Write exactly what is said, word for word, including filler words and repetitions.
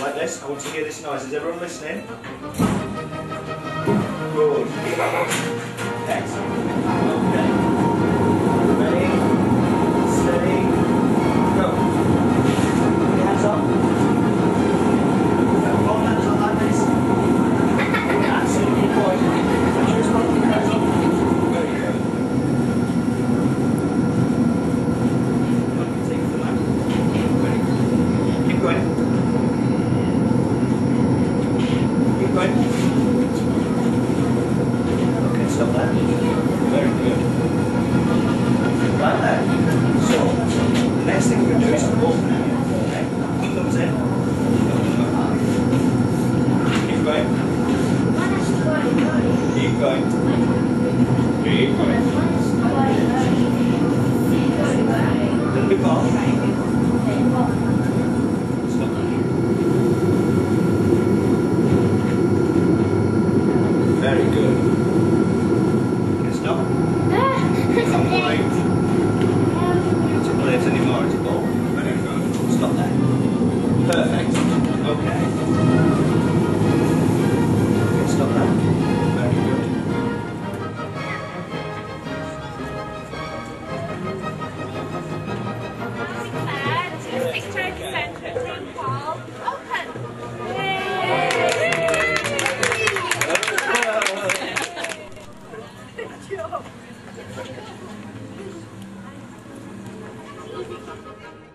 Like this, I want to hear this noise. Is everyone listening? Good. Excellent. Okay. Ready, steady, go. Put your hands up. Both hands up like this. Absolutely good. Just put your hands up. There you go. Take the lap. Keep going. Keep going. Right. Okay, stop that. Very good. Right there. So, the next thing we're going to do is roll now. Okay, thumbs in. Keep going. Keep going. Keep going. A little bit more. Stop that. Very good. Okay, stop. Stop playing. It's not late anymore, it's a ball. Very good. Stop there. Perfect. Okay. Okay, stop there. Very good. Fantastic turn center. Take ball. Open. Yay! Thank you.